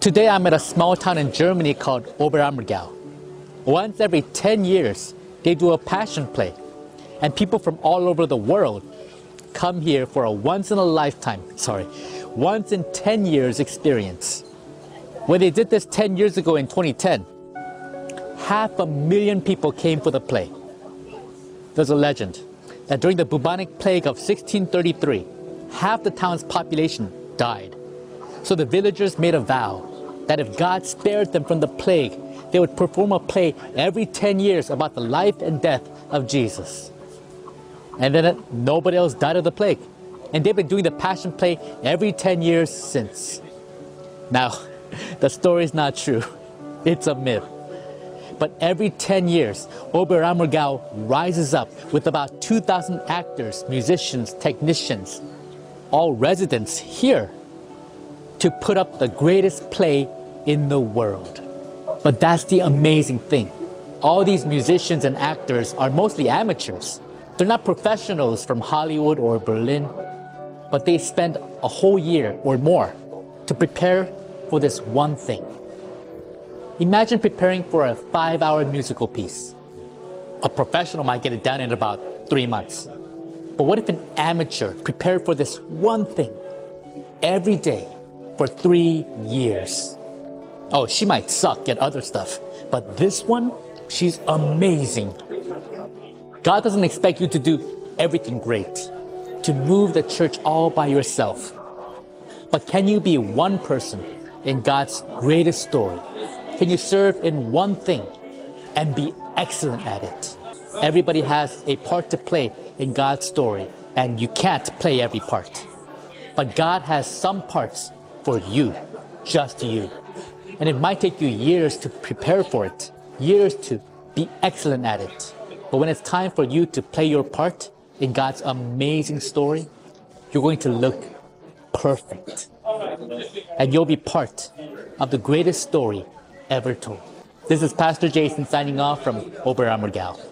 Today I'm at a small town in Germany called Oberammergau. Once every 10 years, they do a passion play, and people from all over the world come here for a once in 10 years experience. When they did this 10 years ago in 2010, 500,000 people came for the play. There's a legend that during the bubonic plague of 1633, half the town's population died. So the villagers made a vow that if God spared them from the plague, they would perform a play every 10 years about the life and death of Jesus. And then nobody else died of the plague. And they've been doing the passion play every 10 years since. Now, the story is not true. It's a myth. But every 10 years, Oberammergau rises up with about 2,000 actors, musicians, technicians, all residents here, to put up the greatest play in the world. But that's the amazing thing. All these musicians and actors are mostly amateurs. They're not professionals from Hollywood or Berlin, but they spend a whole year or more to prepare for this one thing. Imagine preparing for a 5-hour musical piece. A professional might get it done in about 3 months. But what if an amateur prepared for this one thing every day for 3 years? Oh, she might suck at other stuff, but this one, she's amazing. God doesn't expect you to do everything great, to move the church all by yourself. But can you be one person in God's greatest story? Can you serve in one thing and be excellent at it? Everybody has a part to play in God's story, and you can't play every part. But God has some parts for you, just you. And it might take you years to prepare for it, years to be excellent at it. But when it's time for you to play your part in God's amazing story, you're going to look perfect. And you'll be part of the greatest story ever told. This is Pastor Jason signing off from Oberammergau.